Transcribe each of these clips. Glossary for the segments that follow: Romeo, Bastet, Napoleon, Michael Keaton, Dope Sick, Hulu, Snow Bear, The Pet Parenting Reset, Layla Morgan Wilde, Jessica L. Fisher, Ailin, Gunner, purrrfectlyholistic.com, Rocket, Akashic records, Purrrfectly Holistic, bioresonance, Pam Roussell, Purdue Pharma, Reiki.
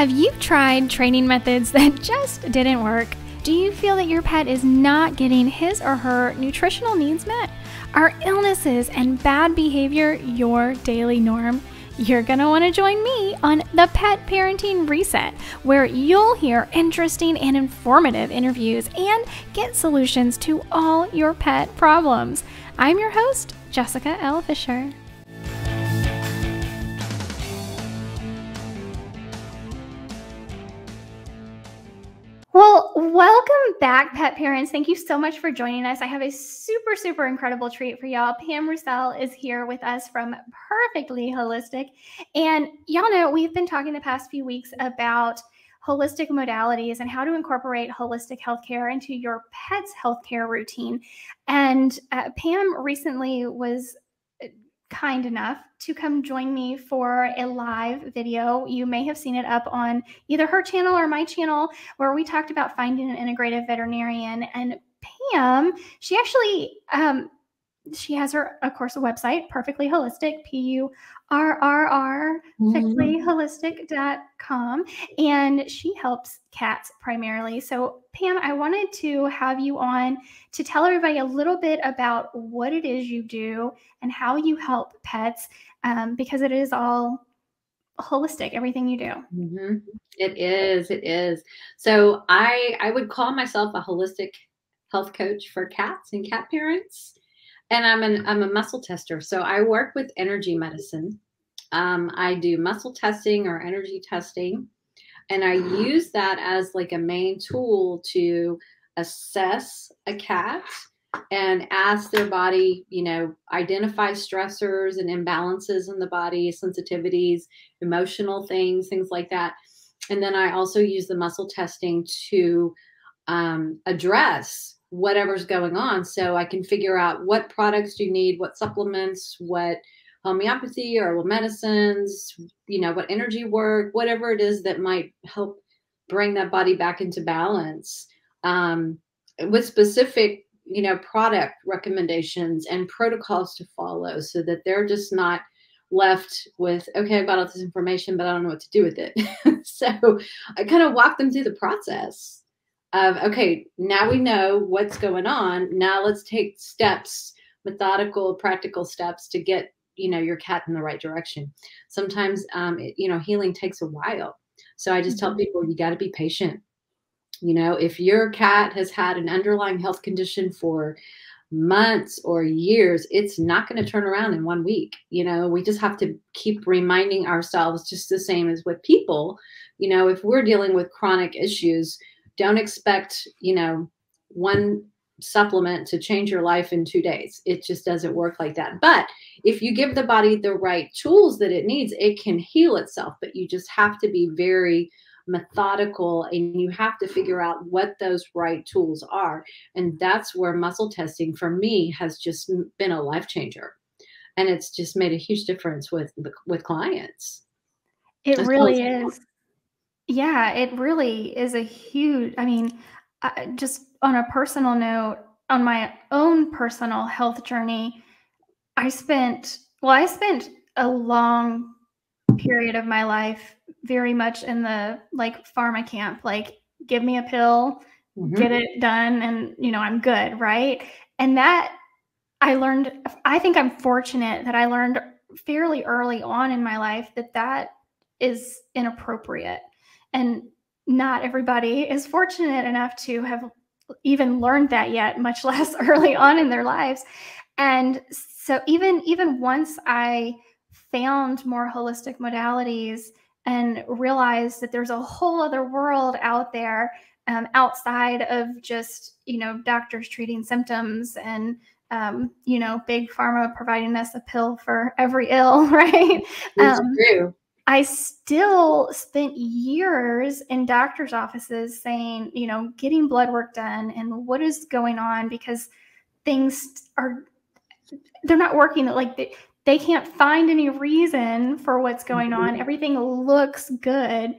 Have you tried training methods that just didn't work? Do you feel that your pet is not getting his or her nutritional needs met? Are illnesses and bad behavior your daily norm? You're going to want to join me on The Pet Parenting Reset, where you'll hear interesting and informative interviews and get solutions to all your pet problems. I'm your host, Jessica L. Fisher. Well, welcome back, pet parents. Thank you so much for joining us. I have a super, super incredible treat for y'all. Pam Roussell is here with us from Purrrfectly Holistic. And y'all know we've been talking the past few weeks about holistic modalities and how to incorporate holistic healthcare into your pet's healthcare routine. And Pam recently was kind enough to come join me for a live video. You may have seen it up on either her channel or my channel, where we talked about finding an integrative veterinarian. And Pam, she actually, she has her, of course, a website, Purrrfectly Holistic, purrrfectlyholistic.com, and she helps cats primarily. So Pam, I wanted to have you on to tell everybody a little bit about what it is you do and how you help pets, because it is all holistic, everything you do. Mm-hmm. It is. It is. So I would call myself a holistic health coach for cats and cat parents. And I'm a muscle tester. So I work with energy medicine. I do muscle testing or energy testing. And I use that as like a main tool to assess a cat and ask their body, you know, identify stressors and imbalances in the body, sensitivities, emotional things like that. And then I also use the muscle testing to address whatever's going on. So I can figure out what products do you need, what supplements, what homeopathy or herbal medicines, you know, what energy work, whatever it is that might help bring that body back into balance, with specific, you know, product recommendations and protocols to follow, so that they're just not left with, okay, I've got all this information, but I don't know what to do with it. So I kind of walk them through the process of, okay, now we know what's going on. Now let's take steps, methodical, practical steps to get, you know, your cat in the right direction. Sometimes, you know, healing takes a while. So I just tell people, you got to be patient. You know, if your cat has had an underlying health condition for months or years, it's not going to turn around in 1 week. You know, we just have to keep reminding ourselves, just the same as with people. You know, if we're dealing with chronic issues, don't expect, you know, one supplement to change your life in 2 days. It just doesn't work like that. But if you give the body the right tools that it needs, it can heal itself. But you just have to be very methodical, and you have to figure out what those right tools are. And that's where muscle testing for me has just been a life changer. And it's just made a huge difference with clients. It really is. Yeah, it really is a huge, I mean, just on a personal note, on my own personal health journey, I spent a long period of my life very much in the like pharma camp, like give me a pill, get it done. And, you know, I'm good. Right. And that I learned, I think I'm fortunate that I learned fairly early on in my life that that is inappropriate. And not everybody is fortunate enough to have even learned that yet, much less early on in their lives. And so even once I found more holistic modalities and realized that there's a whole other world out there, outside of just, you know, doctors treating symptoms and, you know, big pharma providing us a pill for every ill, right? It's true. I still spent years in doctor's offices saying, you know, getting blood work done and what is going on, because things are, they're not working. Like they can't find any reason for what's going on. Everything looks good,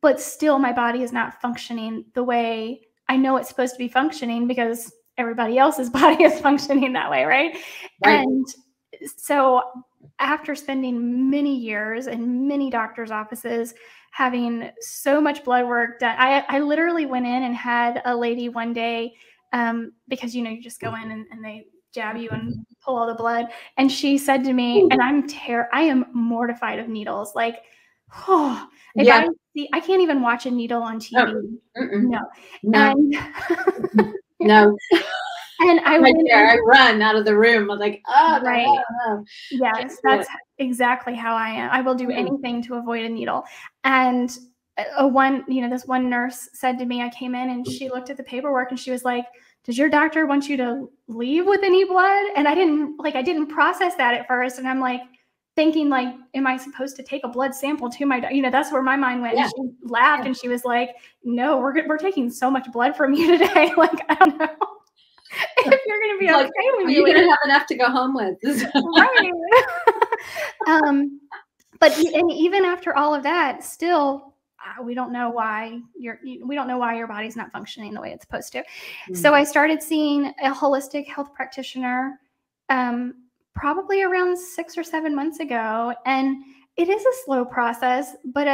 but still my body is not functioning the way I know it's supposed to be functioning, because everybody else's body is functioning that way. Right. And so after spending many years in many doctor's offices, having so much blood work done, I literally went in and had a lady one day, because, you know, you just go in and they jab you and pull all the blood. And she said to me, and I am mortified of needles. Like, oh, if yeah. I can't even watch a needle on TV. Oh, no. And, no. And I went there, I run out of the room. I'm like, oh, right. No. Yes, that's exactly how I am. I will do anything to avoid a needle. And this one nurse said to me, I came in and she looked at the paperwork and she was like, does your doctor want you to leave with any blood? And I didn't process that at first. And I'm like thinking, like, am I supposed to take a blood sample to my, that's where my mind went. Yeah. And she laughed and she was like, no, we're taking so much blood from you today. Like, I don't know if you're going to be like, okay with you. You're going to have enough to go home with. Right. But even after all of that, still, we don't know why your body's not functioning the way it's supposed to. Mm. So I started seeing a holistic health practitioner, probably around 6 or 7 months ago. And it is a slow process, but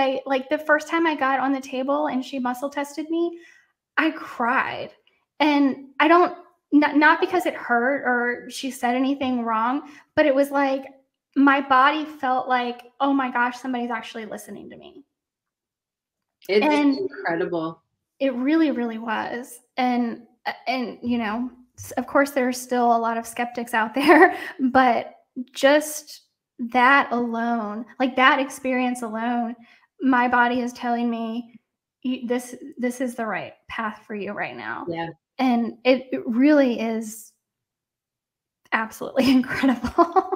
the first time I got on the table and she muscle tested me, I cried. And I don't, not because it hurt or she said anything wrong, but it was like, my body felt like, oh my gosh, somebody's actually listening to me. It's incredible. It really, really was. And, of course there's still a lot of skeptics out there, but just that alone, like that experience alone, my body is telling me this is the right path for you right now. Yeah. And it really is absolutely incredible.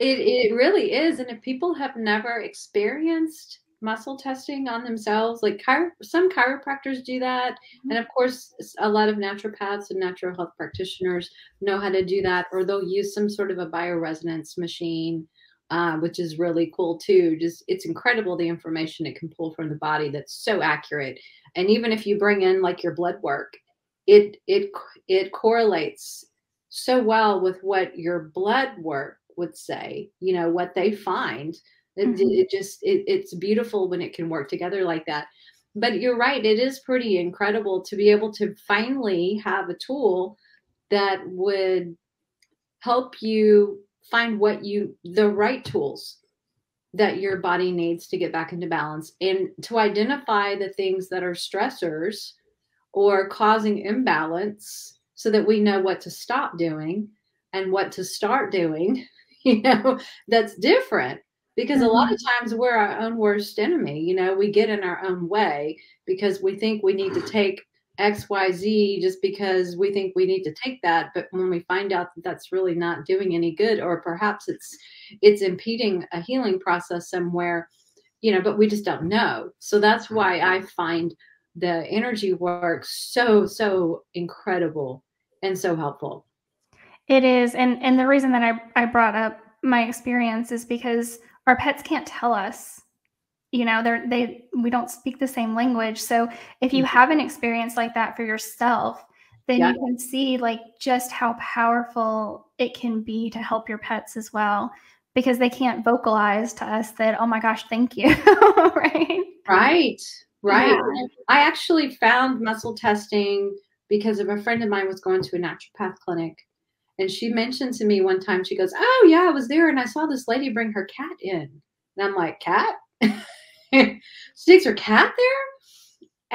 It really is. And if people have never experienced muscle testing on themselves, like some chiropractors do that. And of course, a lot of naturopaths and natural health practitioners know how to do that, or they'll use some sort of a bioresonance machine, which is really cool too. It's incredible the information it can pull from the body that's so accurate. And even if you bring in like your blood work, it correlates so well with what your blood work would say, what they find. It's beautiful when it can work together like that. But you're right. It is pretty incredible to be able to finally have a tool that would help you find the right tools that your body needs to get back into balance and to identify the things that are stressors or causing imbalance so that we know what to stop doing and what to start doing, that's different. Because a lot of times we're our own worst enemy. We get in our own way because we think we need to take X, Y, Z just because we think we need to take that. But when we find out that that's really not doing any good, or perhaps it's impeding a healing process somewhere, but we just don't know. So that's why I find the energy work so, so incredible and so helpful. It is. And the reason that I brought up my experience is because our pets can't tell us, we don't speak the same language. So if you have an experience like that for yourself, then you can see like just how powerful it can be to help your pets as well, because they can't vocalize to us that, oh my gosh, thank you. Right. Right. Right. Yeah. I actually found muscle testing because of a friend of mine was going to a naturopath clinic. And she mentioned to me one time, she goes, oh, yeah, I was there and I saw this lady bring her cat in. And I'm like, cat? She takes her cat there?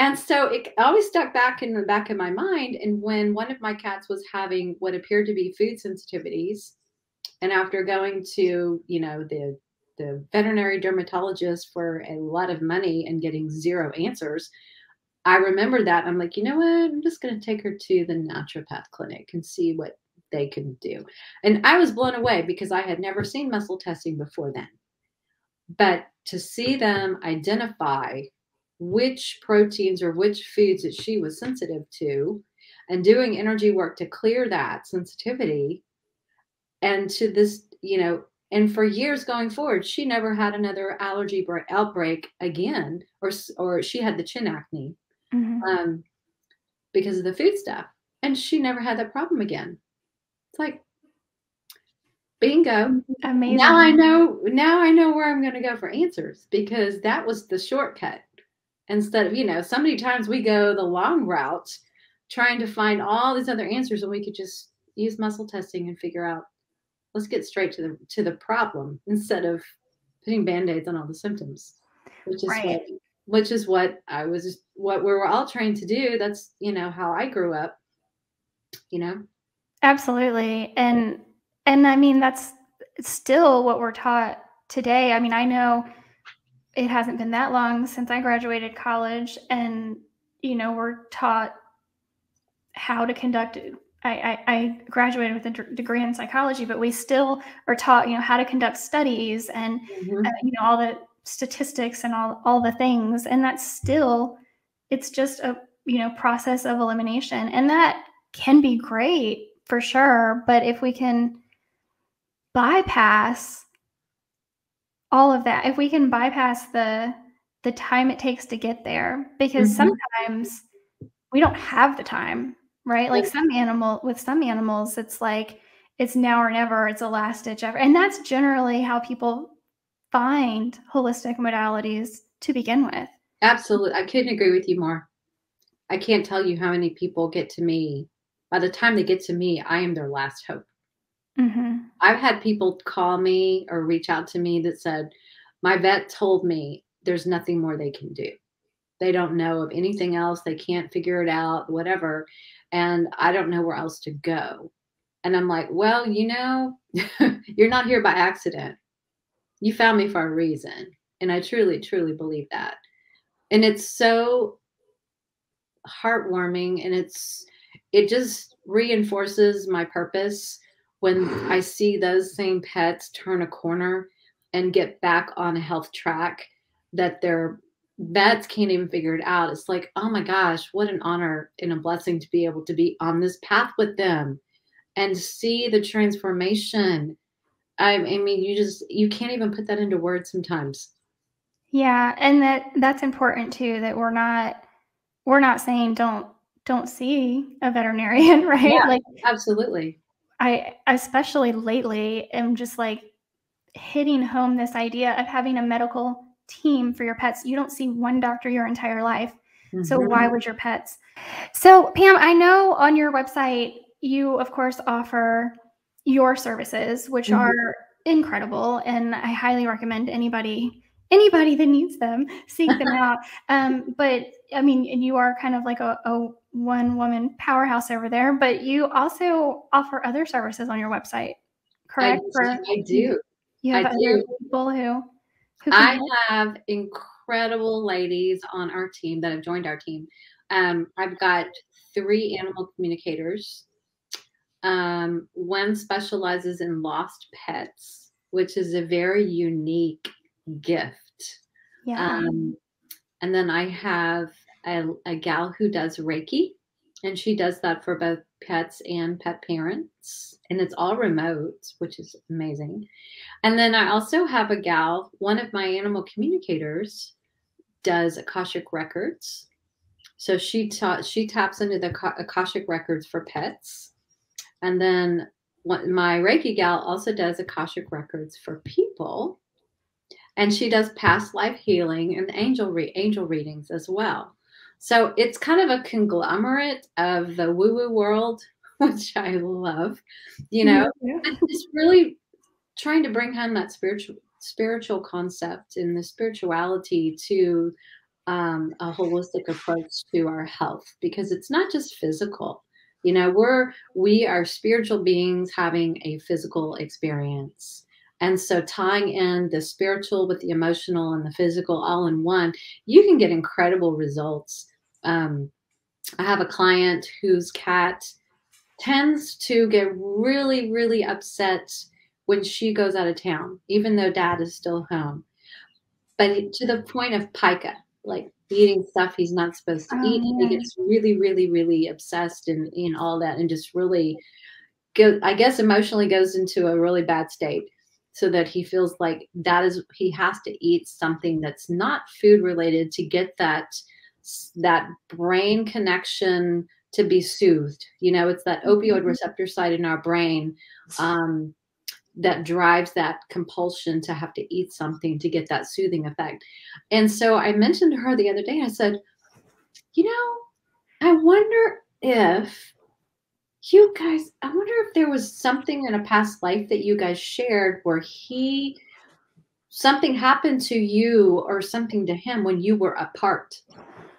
And so it always stuck back in the back of my mind. And when one of my cats was having what appeared to be food sensitivities, and after going to, the veterinary dermatologist for a lot of money and getting zero answers, I remembered that. I'm like, you know what? I'm just going to take her to the naturopath clinic and see what they can do. And I was blown away because I had never seen muscle testing before then. But to see them identify which proteins or which foods that she was sensitive to and doing energy work to clear that sensitivity. And to this, and for years going forward, she never had another allergy outbreak again, or she had the chin acne because of the food stuff. And she never had that problem again. It's like, Bingo. Amazing. Now I know where I'm going to go for answers, because that was the shortcut. Instead of, you know, so many times we go the long route trying to find all these other answers, and we could just use muscle testing and figure out, let's get straight to the problem instead of putting Band-Aids on all the symptoms, which is right. what we were all trained to do. That's, you know, how I grew up, you know? Absolutely. And I mean, that's still what we're taught today. I mean, I know it hasn't been that long since I graduated college, and, you know, we're taught how to conduct it. I graduated with a degree in psychology, but we still are taught, you know, how to conduct studies and, you know, all the statistics and all the things. And that's still, it's just a, you know, process of elimination. And that can be great for sure. But if we can bypass all of that, if we can bypass the time it takes to get there, because sometimes we don't have the time. Right. Like with some animals, it's like, it's now or never, it's a last ditch effort. And that's generally how people find holistic modalities to begin with. Absolutely. I couldn't agree with you more. I can't tell you how many people get to me. By the time they get to me, I am their last hope. I've had people call me or reach out to me that said, my vet told me there's nothing more they can do. They don't know of anything else. They can't figure it out, whatever. And I don't know where else to go. And I'm like, well, you know, you're not here by accident. You found me for a reason. And I truly, truly believe that. And it's so heartwarming. And it just reinforces my purpose when I see those same pets turn a corner and get back on a health track that they're vets can't even figure it out. It's like, oh my gosh, what an honor and a blessing to be able to be on this path with them and see the transformation. I mean, you can't even put that into words sometimes. Yeah. And that's important too, that we're not saying don't see a veterinarian, right? Yeah, like absolutely. I especially lately am just like hitting home this idea of having a medical team for your pets. You don't see one doctor your entire life. So why would your pets? So Pam, I know on your website, you of course offer your services, which are incredible. And I highly recommend anybody that needs them, seek them out. But I mean, and you are kind of like a one woman powerhouse over there, but you also offer other services on your website, correct? I do. You have other people who I have incredible ladies on our team that have joined our team. I've got 3 animal communicators. One specializes in lost pets, which is a very unique gift. Yeah. And then I have a gal who does Reiki, and she does that for both pets and pet parents, and it's all remote, which is amazing. And then I also have a gal, one of my animal communicators does Akashic records. So she taps into the Akashic records for pets. And then my Reiki gal also does Akashic records for people. And she does past life healing and angel readings as well. So it's kind of a conglomerate of the woo-woo world, which I love, you know, and it's really trying to bring home that spiritual concept and the spirituality to a holistic approach to our health, because it's not just physical. You know, we are spiritual beings having a physical experience. And so tying in the spiritual with the emotional and the physical all in one, you can get incredible results. I have a client whose cat tends to get really, really upset when she goes out of town, even though dad is still home. But to the point of pica, like eating stuff he's not supposed to eat. And he gets really, really, really obsessed and all that, and just really, I guess, emotionally goes into a really bad state. So that he feels like he has to eat something that's not food related to get that brain connection to be soothed. You know, it's that opioid receptor site in our brain that drives that compulsion to have to eat something to get that soothing effect. And so I mentioned to her the other day, I said, you know, I wonder if you guys, I wonder if there was something in a past life that you guys shared where he, something happened to you or something to him when you were apart.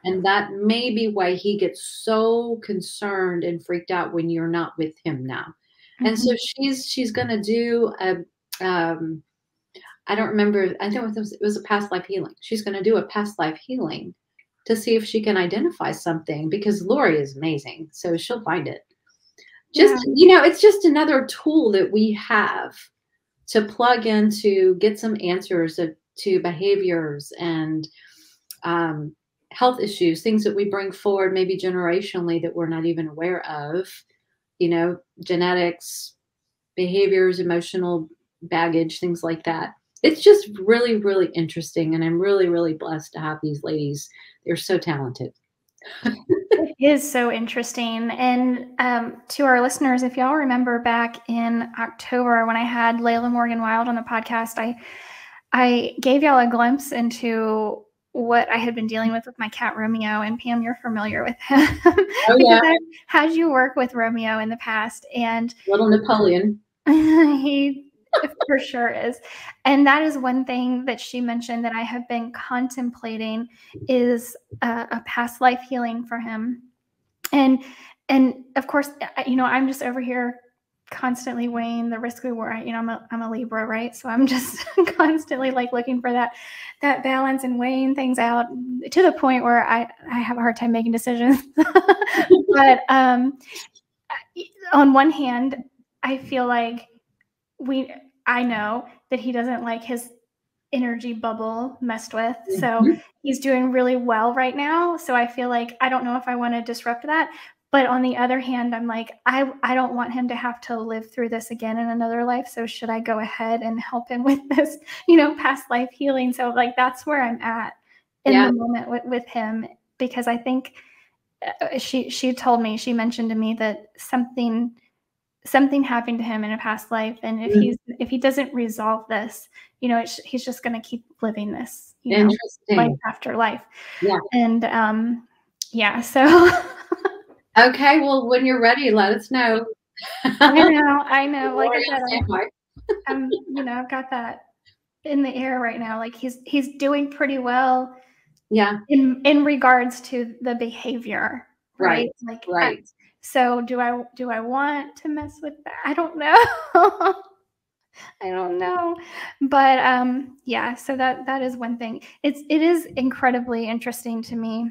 And that may be why he gets so concerned and freaked out when you're not with him now. Mm-hmm. And so she's going to do a, I don't remember, I think it was a past life healing. She's going to do a past life healing to see if she can identify something, because Lori is amazing. So she'll find it. Just, yeah. You know, it's just another tool that we have to plug in to get some answers to behaviors and health issues, things that we bring forward maybe generationally that we're not even aware of, you know, genetics, behaviors, emotional baggage, things like that. It's just really, really interesting. And I'm really, really blessed to have these ladies. They're so talented. It is so interesting. And to our listeners, if y'all remember back in October when I had Layla Morgan Wilde on the podcast, I gave y'all a glimpse into what I had been dealing with my cat Romeo. And Pam, you're familiar with him. Oh, yeah. I had you work with Romeo in the past, and little Napoleon. He for sure is. And that is one thing that she mentioned that I have been contemplating is a past life healing for him. And of course, you know, I'm just over here constantly weighing the risk reward. You know, I'm a Libra, right? So I'm just constantly like looking for that balance and weighing things out to the point where I have a hard time making decisions. But on one hand, I feel like I know that he doesn't like his energy bubble messed with. So he's doing really well right now. So I feel like, I don't know if I want to disrupt that, but on the other hand, I'm like, I don't want him to have to live through this again in another life. So should I go ahead and help him with this, you know, past life healing? So like, that's where I'm at in the moment with him, because I think she told me, she mentioned to me that something happened to him in a past life. And if if he doesn't resolve this, you know, he's just going to keep living this, you know, life after life. Yeah. And yeah, so. Okay. Well, when you're ready, let us know. I know. Like I said, I'm, you know, I've got that in the air right now. Like he's doing pretty well. Yeah. In regards to the behavior. Right. Like, right. So do I want to mess with that? I don't know. I don't know. But yeah, so that is one thing. It is incredibly interesting to me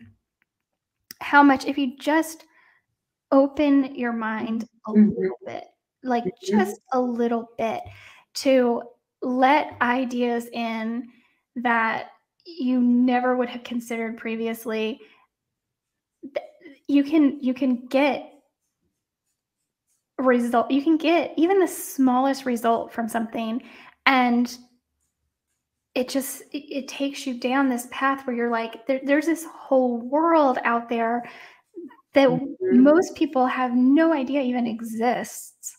how much, if you just open your mind a little bit, like just a little bit, to let ideas in that you never would have considered previously, you can get result. You can get even the smallest result from something, and it takes you down this path where you're like, there's this whole world out there that most people have no idea even exists.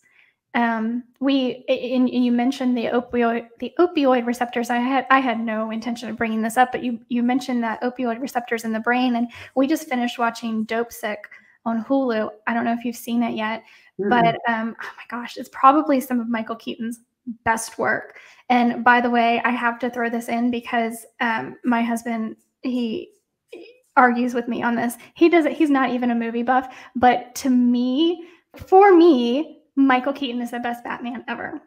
And you mentioned the opioid receptors. I had no intention of bringing this up, but you mentioned that opioid receptors in the brain, and we just finished watching Dope Sick on Hulu. I don't know if you've seen it yet, but oh my gosh, it's probably some of Michael Keaton's best work. And by the way, I have to throw this in because my husband, he argues with me on this. He doesn't. He's not even a movie buff, but for me. Michael Keaton is the best Batman ever.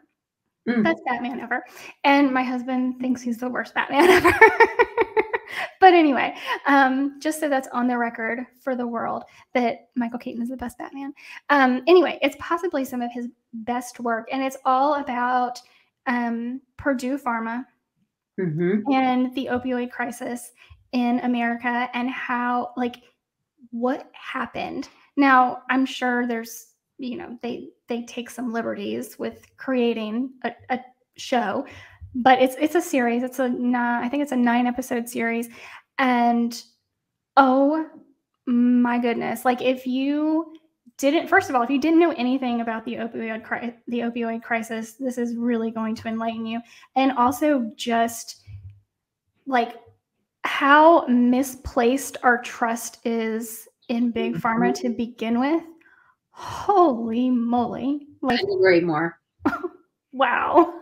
Best Batman ever. And my husband thinks he's the worst Batman ever. But anyway, just so that's on the record for the world that Michael Keaton is the best Batman. Anyway, it's possibly some of his best work. And it's all about Purdue Pharma and the opioid crisis in America and how, like, what happened. Now, I'm sure there's, you know, they take some liberties with creating a show, but it's a series. I think it's a 9-episode series. And oh my goodness. Like if you didn't, first of all, if you didn't know anything about the opioid crisis, this is really going to enlighten you. And also just like how misplaced our trust is in big pharma to begin with. Holy moly. Like, I agree more. Wow.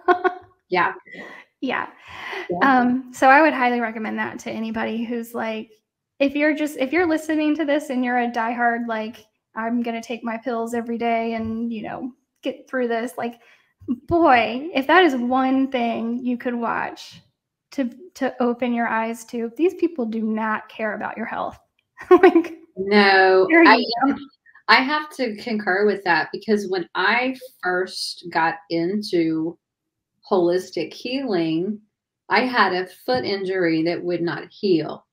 Yeah. Yeah. Yeah. So I would highly recommend that to anybody who's like, if you're listening to this and you're a diehard, like, I'm going to take my pills every day and, you know, get through this. Like, boy, if that is one thing you could watch to open your eyes to, these people do not care about your health. Like, no, I have to concur with that, because when I first got into holistic healing, I had a foot injury that would not heal.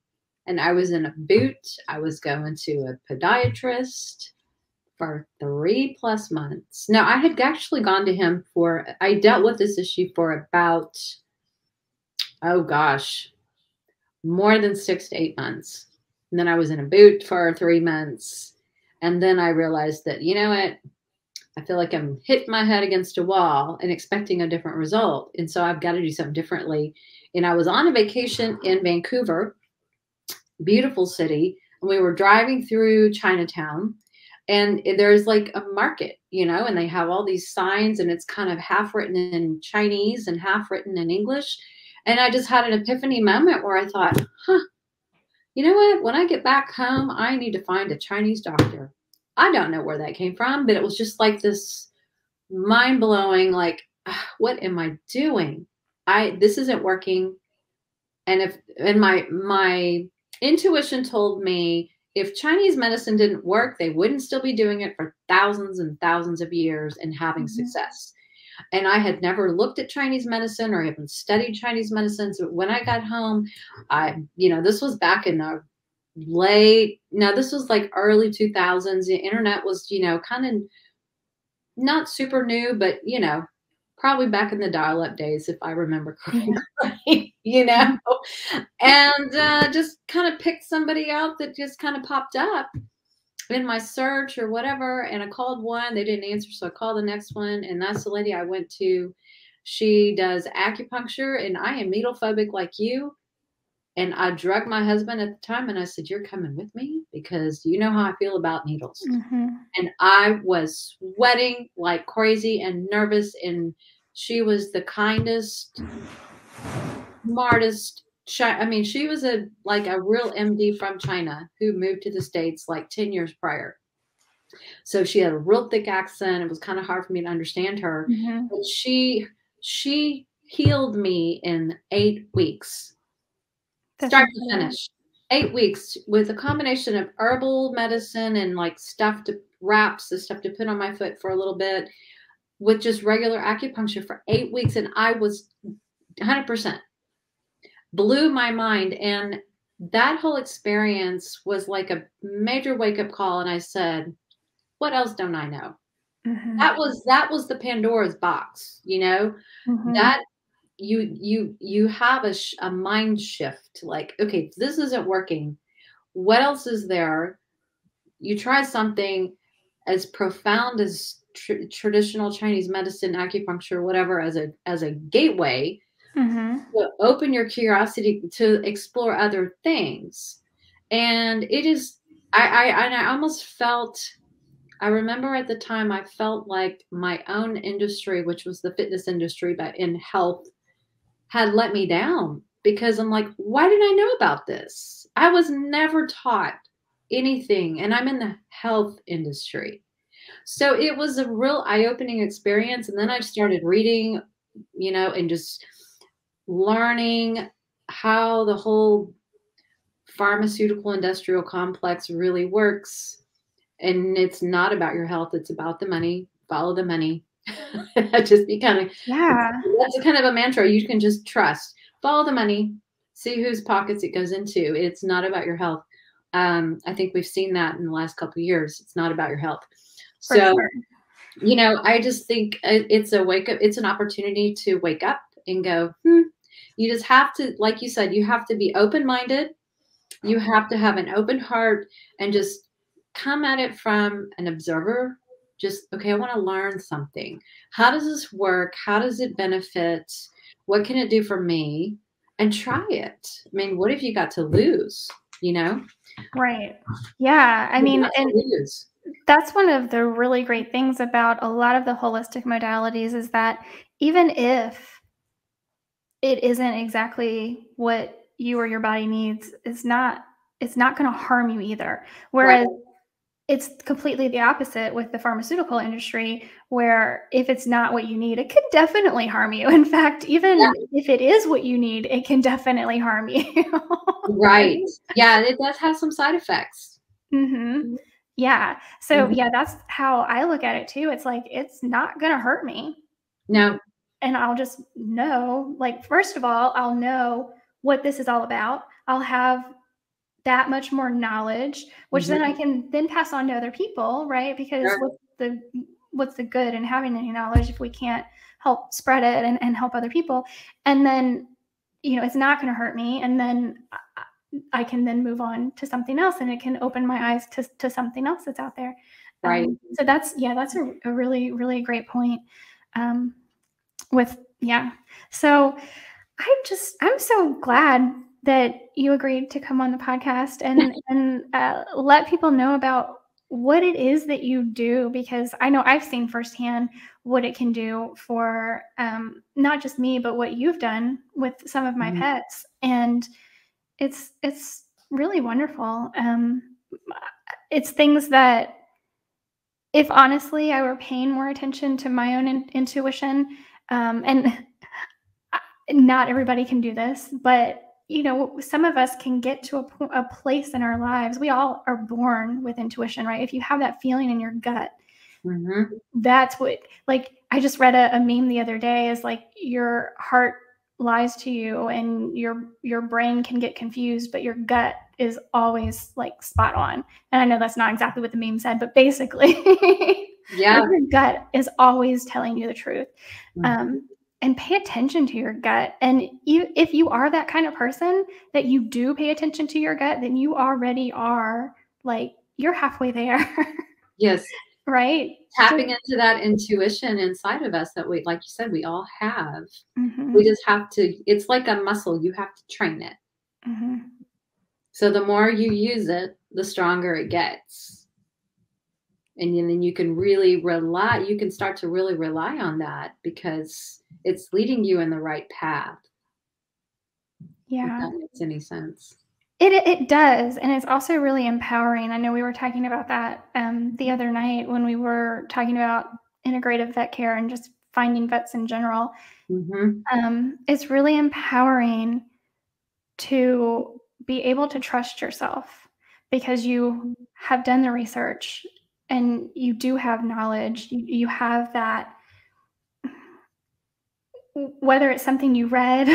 And I was in a boot. I was going to a podiatrist for 3+ months. No, I had actually gone to him for, I dealt with this issue for about, oh gosh, more than 6 to 8 months. And then I was in a boot for 3 months. And then I realized that, you know what, I feel like I'm hitting my head against a wall and expecting a different result. And so I've got to do something differently. And I was on a vacation in Vancouver, beautiful city. And we were driving through Chinatown, and there's like a market, you know, and they have all these signs, and it's kind of half written in Chinese and half written in English. And I just had an epiphany moment where I thought, huh, you know what? When I get back home, I need to find a Chinese doctor. I don't know where that came from, but it was just like this mind blowing, like, what am I doing? This isn't working. And my intuition told me if Chinese medicine didn't work, they wouldn't still be doing it for thousands and thousands of years and having success. And I had never looked at Chinese medicine or even studied Chinese medicine. So when I got home, this was back in the early 2000s. The internet was, kind of not super new, but, probably back in the dial-up days, if I remember correctly, and just kind of picked somebody out that just kind of popped up in my search or whatever. And I called one, they didn't answer. So I called the next one, and that's the lady I went to. She does acupuncture, and I am needle phobic like you. And I drugged my husband at the time, and I said, you're coming with me, because you know how I feel about needles. Mm-hmm. And I was sweating like crazy and nervous. And she was the kindest, smartest. She was a real MD from China who moved to the States like 10 years prior. So she had a real thick accent. It was kind of hard for me to understand her. Mm-hmm. But she healed me in 8 weeks. That's start to finish. 8 weeks with a combination of herbal medicine and like stuff to wraps, the stuff to put on my foot for a little bit, with just regular acupuncture for 8 weeks. And I was 100%. Blew my mind. And that whole experience was like a major wake-up call. And I said, what else don't I know? Mm-hmm. That was the Pandora's box, mm-hmm. That you have a mind shift, like, okay, this isn't working. What else is there? You try something as profound as traditional Chinese medicine, acupuncture, whatever, as a gateway. Mm-hmm. To open your curiosity to explore other things. And it is, I almost felt, I remember at the time, I felt like my own industry, which was the fitness industry, but in health, had let me down, because I'm like, why didn't I know about this? I was never taught anything, and I'm in the health industry. So it was a real eye-opening experience. And then I started reading, and just learning how the whole pharmaceutical industrial complex really works. And it's not about your health. It's about the money. Follow the money. Just be kind of, yeah. That's kind of a mantra. You can just trust, follow the money, see whose pockets it goes into. It's not about your health. I think we've seen that in the last couple of years. It's not about your health. For so, sure. I just think it's a wake up. It's an opportunity to wake up and go, You just have to, like you said, you have to be open-minded. You have to have an open heart and just come at it from an observer, just, okay, I want to learn something. How does this work? How does it benefit? What can it do for me? And try it. I mean, what have you got to lose, you know? Right. Yeah. I mean, and that's one of the really great things about a lot of the holistic modalities is that even if it isn't exactly what you or your body needs, it's not going to harm you either. Whereas right. It's completely the opposite with the pharmaceutical industry, where if it's not what you need, it could definitely harm you. In fact, even yeah. if it is what you need, it can definitely harm you. Right. Yeah. It does have some side effects. Mm-hmm. Yeah. So mm-hmm. yeah, that's how I look at it too. It's like, it's not going to hurt me. No. And I'll just know, like, first of all, I'll know what this is all about. I'll have that much more knowledge, which mm-hmm. then I can then pass on to other people, right? Because sure. what's the good in having any knowledge if we can't help spread it and help other people? And then, you know, it's not going to hurt me. And then I can then move on to something else, and it can open my eyes to something else that's out there. Right. So that's, yeah, that's a really, really great point. So I'm so glad that you agreed to come on the podcast and let people know about what it is that you do, because I know I've seen firsthand what it can do for not just me, but what you've done with some of my mm-hmm. pets. And it's really wonderful. It's things that, if honestly I were paying more attention to my own intuition, and not everybody can do this, but you know, some of us can get to a place in our lives. We all are born with intuition, right? If you have that feeling in your gut, mm-hmm. that's what, like, I just read a meme the other day, is like, your heart lies to you and your brain can get confused, but your gut is always like spot on. And I know that's not exactly what the meme said, but basically yeah, your gut is always telling you the truth. Mm-hmm. And pay attention to your gut. And if you are that kind of person that you do pay attention to your gut, then you already are, like, you're halfway there. Yes. Right. Tapping into that intuition inside of us that we, like you said, we all have. Mm-hmm. We just have to, it's like a muscle. You have to train it. Mm-hmm. So the more you use it, the stronger it gets. And then you can really rely, you can start to really rely on that, because it's leading you in the right path. Yeah. If that makes any sense. It does. And it's also really empowering. I know we were talking about that the other night when we were talking about integrative vet care and just finding vets in general. Mm-hmm. It's really empowering to be able to trust yourself, because you have done the research and you do have knowledge. You have that, whether it's something you read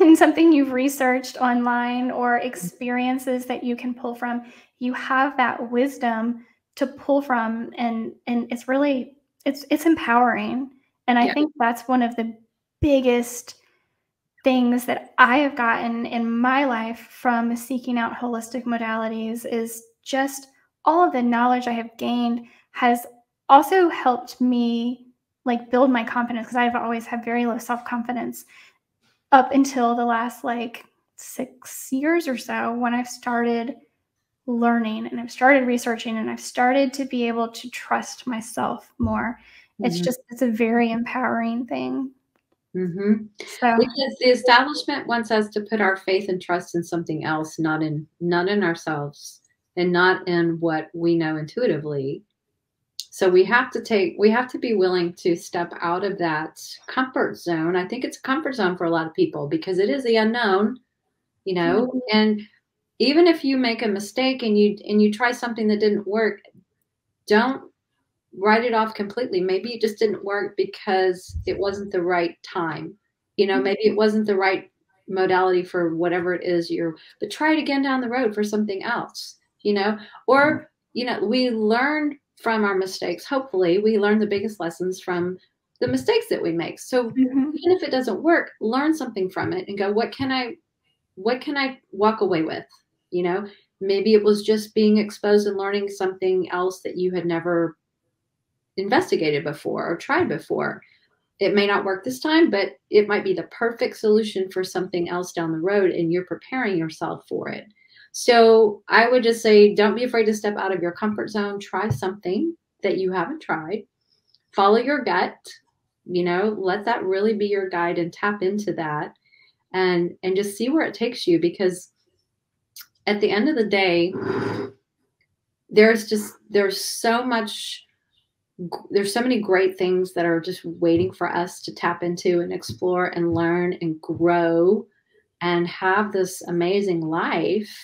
and something you've researched online or experiences that you can pull from, you have that wisdom to pull from. And it's really, it's empowering. And I think that's one of the biggest things that I have gotten in my life from seeking out holistic modalities, is just all of the knowledge I have gained has also helped me, like, build my confidence, because I've always had very low self-confidence up until the last, like, 6 years or so, when I've started learning and I've started researching and I've started to be able to trust myself more. Mm-hmm. It's a very empowering thing. Mm-hmm. So, because the establishment wants us to put our faith and trust in something else, not in ourselves. And not in what we know intuitively. So we have to be willing to step out of that comfort zone. I think it's a comfort zone for a lot of people, because it is the unknown, you know, mm-hmm. and even if you make a mistake and you try something that didn't work, don't write it off completely. Maybe it just didn't work because it wasn't the right time. You know, mm-hmm. maybe it wasn't the right modality for whatever it is but try it again down the road for something else. You know, or, you know, we learn from our mistakes. Hopefully we learn the biggest lessons from the mistakes that we make. So mm-hmm. even if it doesn't work, learn something from it and go, what can I walk away with? You know, Maybe it was just being exposed and learning something else that you had never investigated before or tried before. It may not work this time, but it might be the perfect solution for something else down the road, and you're preparing yourself for it. So I would just say, don't be afraid to step out of your comfort zone. Try something that you haven't tried. Follow your gut. You know, let that really be your guide and tap into that and just see where it takes you, because at the end of the day, there's so many great things that are just waiting for us to tap into and explore and learn and grow and have this amazing life.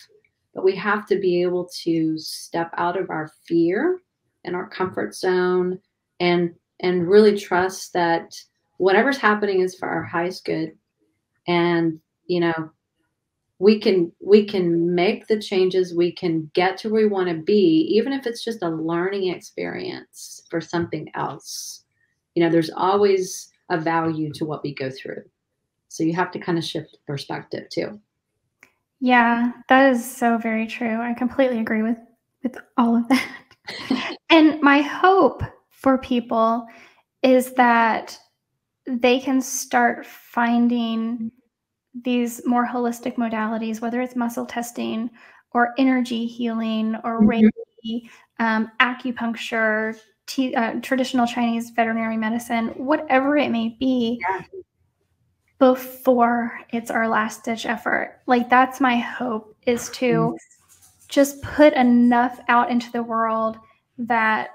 But we have to be able to step out of our fear and our comfort zone and really trust that whatever's happening is for our highest good. And, you know, we can make the changes, we can get to where we want to be, even if it's just a learning experience for something else. You know, there's always a value to what we go through. So you have to kind of shift perspective too. Yeah, that is so very true. I completely agree with all of that. And my hope for people is that they can start finding these more holistic modalities, whether it's muscle testing or energy healing or Reiki, acupuncture, traditional Chinese veterinary medicine, whatever it may be, before it's our last ditch effort. Like, that's my hope, is to just put enough out into the world that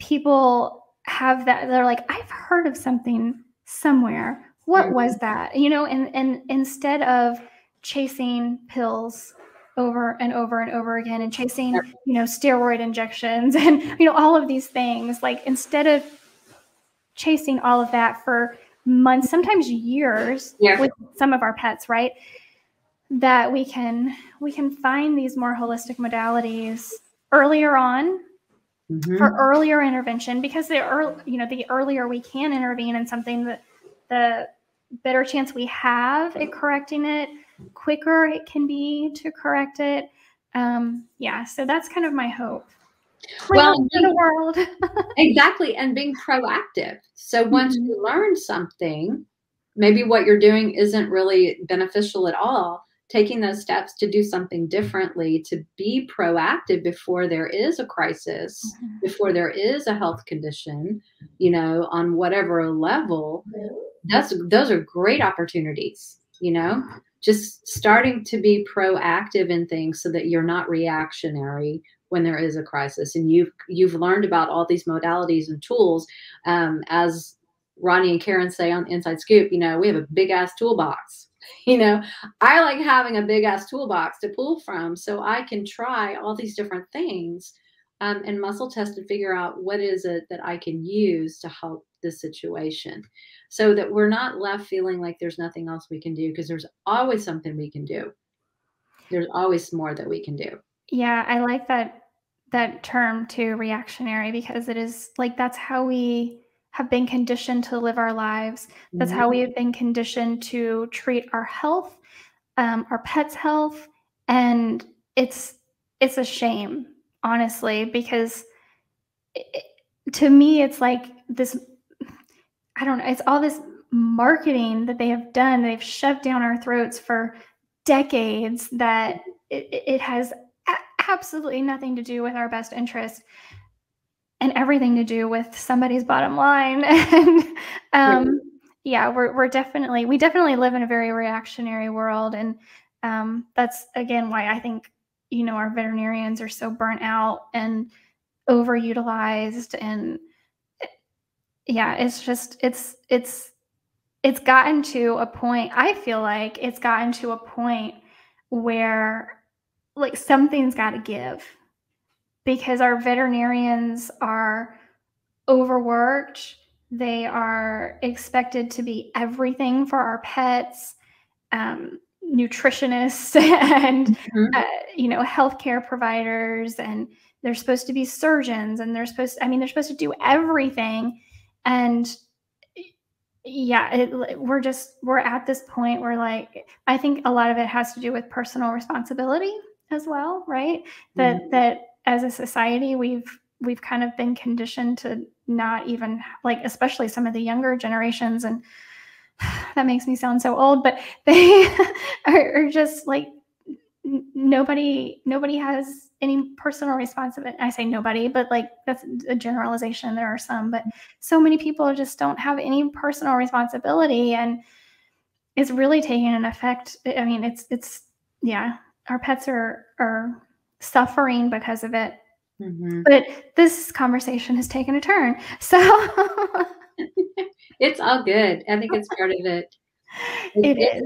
people have that. They're like, I've heard of something somewhere. What was that? You know, and instead of chasing pills over and over and over again and chasing, you know, steroid injections and, you know, all of these things, like instead of chasing all of that for months, sometimes years with some of our pets, right? That we can find these more holistic modalities earlier on for earlier intervention, because the earlier we can intervene in something, that the better chance we have at correcting it, quicker it can be to correct it. So that's kind of my hope. In the world. Exactly. And being proactive. So once you learn something, maybe what you're doing isn't really beneficial at all, taking those steps to do something differently, to be proactive before there is a crisis, before there is a health condition, you know, on whatever level. Those are great opportunities, you know, just starting to be proactive in things so that you're not reactionary when there is a crisis. And you've learned about all these modalities and tools. As Ronnie and Karen say on Inside Scoop, you know, we have a big ass toolbox. You know, I like having a big ass toolbox to pull from so I can try all these different things and muscle test and figure out what is it that I can use to help this situation, so that we're not left feeling like there's nothing else we can do, because there's always something we can do. There's always more that we can do. Yeah, I like that term too, reactionary, because it is like, that's how we have been conditioned to live our lives. That's how we have been conditioned to treat our health, our pets' health. And it's a shame, honestly, because to me, it's like this, I don't know, it's all this marketing that they have done. They've shoved down our throats for decades that it has absolutely nothing to do with our best interest, and everything to do with somebody's bottom line. And we definitely live in a very reactionary world. And that's, again, why I think, you know, our veterinarians are so burnt out and overutilized. And yeah, it's gotten to a point, I feel like it's gotten to a point where like something's got to give, because our veterinarians are overworked. They are expected to be everything for our pets, nutritionists and, you know, healthcare providers, and they're supposed to be surgeons, and they're supposed to do everything. And yeah, we're at this point where, like, I think a lot of it has to do with personal responsibility. as well, right? That mm-hmm. that as a society we've kind of been conditioned to not even, like, especially some of the younger generations, and that makes me sound so old, but they are just like, nobody has any personal responsibility. I say nobody, but like that's a generalization. There are some, but so many people just don't have any personal responsibility, and it's really taking an effect. I mean, it's yeah, our pets are suffering because of it. Mm-hmm. But this conversation has taken a turn. So it's all good. I think it's part of it. It is.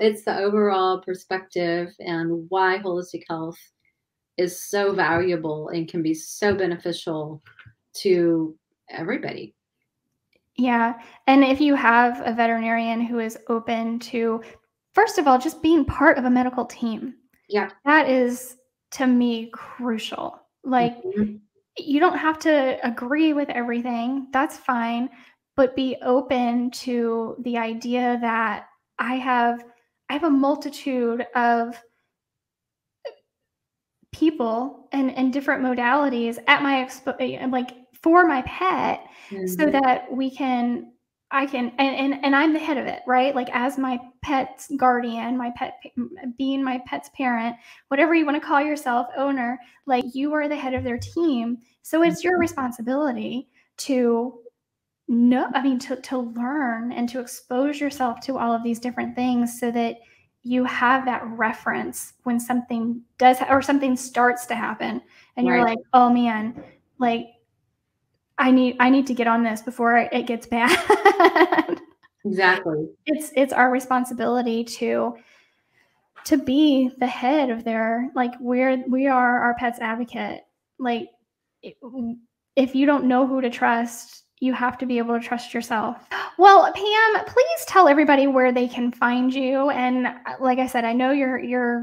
It's the overall perspective and why holistic health is so valuable and can be so beneficial to everybody. Yeah. And if you have a veterinarian who is open to, first of all, just being part of a medical team. Yeah. That is, to me, crucial. Like, mm-hmm. you don't have to agree with everything. That's fine. But be open to the idea that I have a multitude of people and different modalities at my for my pet, mm-hmm. so that I can, and I'm the head of it, right? Like, as my pet's guardian, being my pet's parent, whatever you want to call yourself, owner, like, you are the head of their team. So it's your responsibility to learn and to expose yourself to all of these different things so that you have that reference when something does, or something starts to happen, and right. You're like, oh man, like, I need to get on this before it gets bad. Exactly. It's our responsibility to be the head of their, like, we are our pet's advocate. Like, if you don't know who to trust, you have to be able to trust yourself. Well, Pam, please tell everybody where they can find you. And like I said, I know you're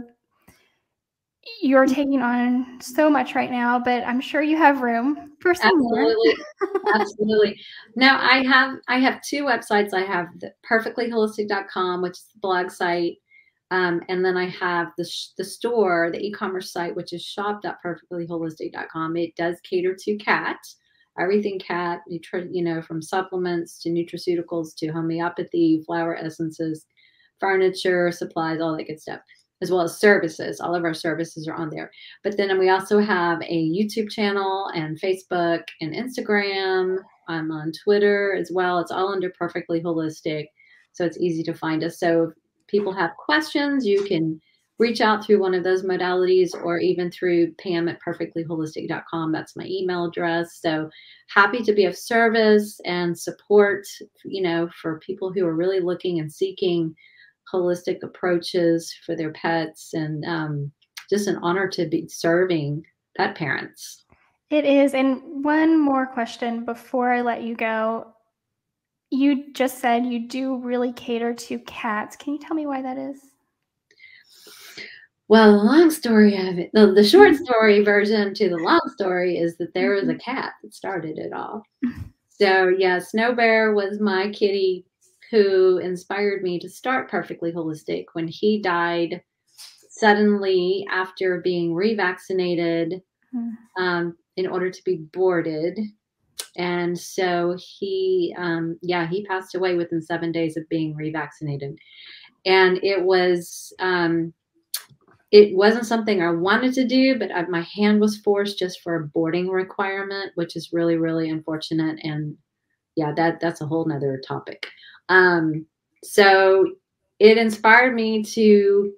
taking on so much right now, but I'm sure you have room for some Absolutely. More. Absolutely. Now, I have two websites. I have the purrrfectlyholistic.com, which is the blog site. And then I have the store, the e-commerce site, which is shop.purrrfectlyholistic.com. It does cater to cat, everything cat, from supplements to nutraceuticals to homeopathy, flower essences, furniture, supplies, all that good stuff, as well as services. All of our services are on there. But then we also have a YouTube channel and Facebook and Instagram. I'm on Twitter as well. It's all under Purrrfectly Holistic. So it's easy to find us. So if people have questions, you can reach out through one of those modalities, or even through pam@purrrfectlyholistic.com. That's my email address. So happy to be of service and support, for people who are really looking and seeking holistic approaches for their pets, and just an honor to be serving pet parents. It is. And one more question before I let you go. You just said you do really cater to cats. Can you tell me why that is? Well, the long story of it, the short story version to the long story, is that there was a cat that started it all. So yeah, Snow Bear was my kitty who inspired me to start Purrrfectly Holistic when he died suddenly after being revaccinated in order to be boarded. And so he passed away within 7 days of being revaccinated. And it wasn't something I wanted to do, but my hand was forced just for a boarding requirement, which is really, really unfortunate. And yeah, that's a whole nother topic. So it inspired me to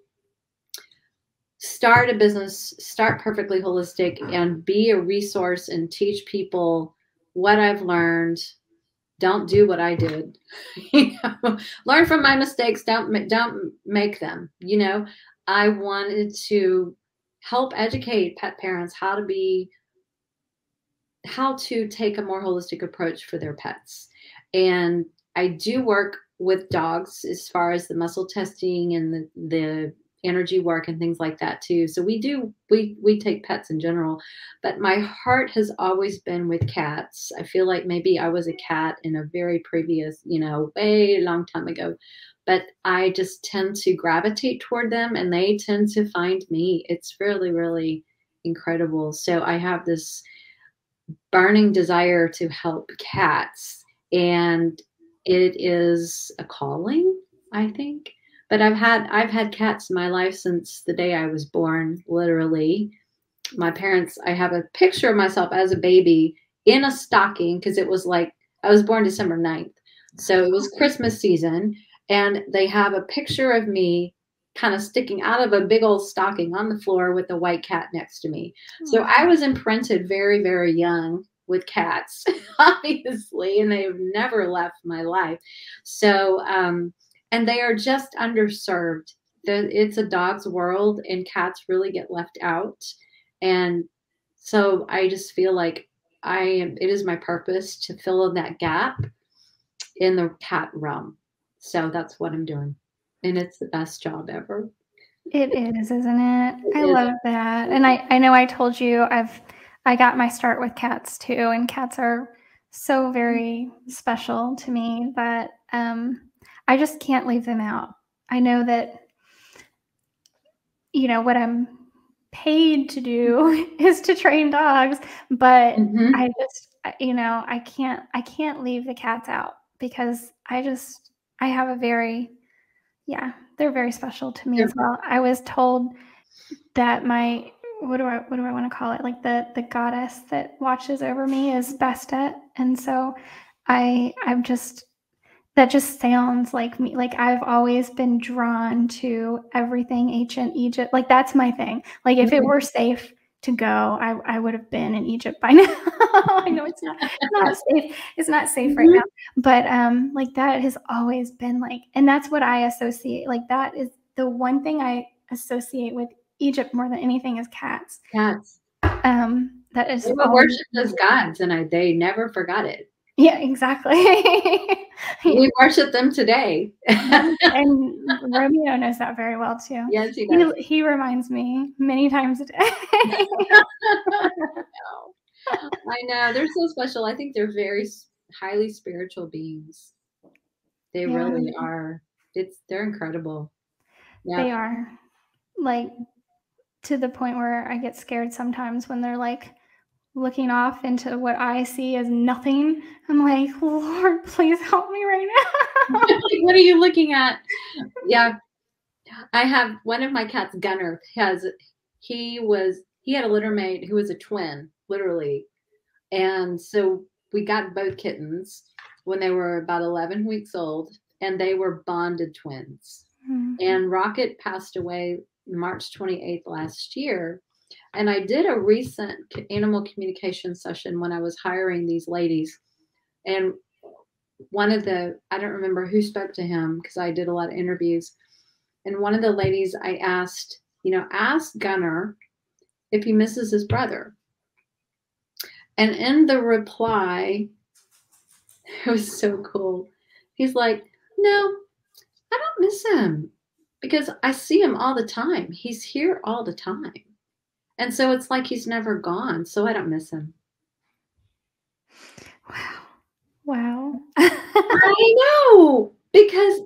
start a business, start Purrrfectly Holistic, and be a resource and teach people what I've learned. Don't do what I did. Learn from my mistakes. Don't make them. I wanted to help educate pet parents how to take a more holistic approach for their pets. And I do work with dogs as far as the muscle testing and the energy work and things like that too. So we take pets in general, but my heart has always been with cats. I feel like maybe I was a cat in a very previous, you know, way long time ago, but I just tend to gravitate toward them and they tend to find me. It's really, really incredible. So I have this burning desire to help cats, and it is a calling, I think. But I've had cats in my life since the day I was born, literally. My parents, I have a picture of myself as a baby in a stocking, because it was like, I was born December 9th. So it was Christmas season, and they have a picture of me kind of sticking out of a big old stocking on the floor with a white cat next to me. So I was imprinted very, very young with cats, obviously, and they have never left my life. So, and they are just underserved. It's a dog's world, and cats really get left out. And so I just feel like it is my purpose to fill in that gap in the cat realm. So that's what I'm doing. And it's the best job ever. It is, isn't it? I love that. And I know I told you I got my start with cats too. And cats are so very special to me, but I just can't leave them out. I know that, you know, what I'm paid to do is to train dogs, but I just, you know, I can't leave the cats out, because I have a very, yeah, they're very special to me as well. I was told that my, what do I want to call it? Like the goddess that watches over me is Bastet. And so I'm just, that just sounds like me. Like I've always been drawn to everything ancient Egypt. Like that's my thing. Like if it were safe to go, I would have been in Egypt by now. I know it's not safe. It's not safe right now. But like that has always been like, and that's what I associate. Like that is the one thing I associate with Egypt more than anything is cats. Cats. That is. They were worshipped as gods, and they never forgot it. Yeah, exactly. We worship them today. And Romeo knows that very well, too. Yes, he does. He reminds me many times a day. I know. They're so special. I think they're very highly spiritual beings. They really are. They're incredible. Yeah. They are. Like, to the point where I get scared sometimes when they're like, looking off into what I see as nothing. I'm like, Lord, please help me right now. What are you looking at? Yeah. I have one of my cats, Gunner, he had a littermate who was a twin, literally. And so we got both kittens when they were about 11 weeks old, and they were bonded twins. And Rocket passed away March 28th last year. And I did a recent animal communication session when I was hiring these ladies. And one of the, I don't remember who spoke to him, because I did a lot of interviews. And one of the ladies, I asked, you know, ask Gunner if he misses his brother. And in the reply, it was so cool. He's like, no, I don't miss him, because I see him all the time. He's here all the time. And so it's like he's never gone. So I don't miss him. Wow. Wow. I know. Because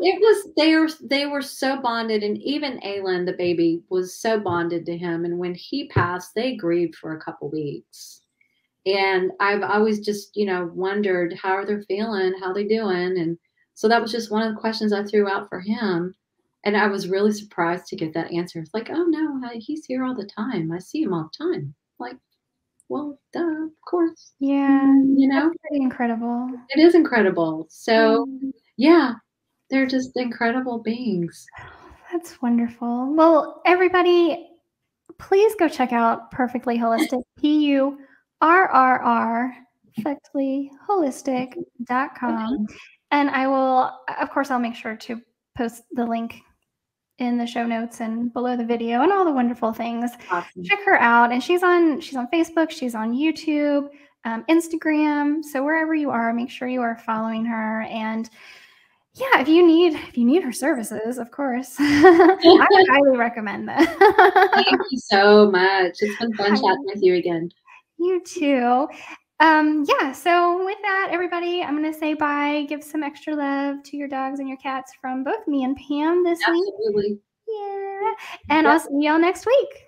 it was they were so bonded. And even Ailin, the baby, was so bonded to him. And when he passed, they grieved for a couple weeks. And I've always just, you know, wondered how are they feeling, how they doing. And so that was just one of the questions I threw out for him. And I was really surprised to get that answer. It's like, oh, no, he's here all the time. I see him all the time. Like, well, duh, of course. Yeah. You know? That's pretty incredible. It is incredible. So, yeah, they're just incredible beings. That's wonderful. Well, everybody, please go check out Purrrfectly Holistic, purrrfectlyholistic.com. And I will, of course, I'll make sure to post the link in the show notes and below the video and all the wonderful things. Awesome. Check her out. And she's on Facebook, she's on YouTube, Instagram. So wherever you are, make sure you are following her. And Yeah, if you need her services, of course. I would highly recommend that. Thank you so much. It's been fun chatting with you again. You too. Yeah, so with that, everybody, I'm going to say bye. Give some extra love to your dogs and your cats from both me and Pam this week. Absolutely. Yeah. And I'll see y'all next week.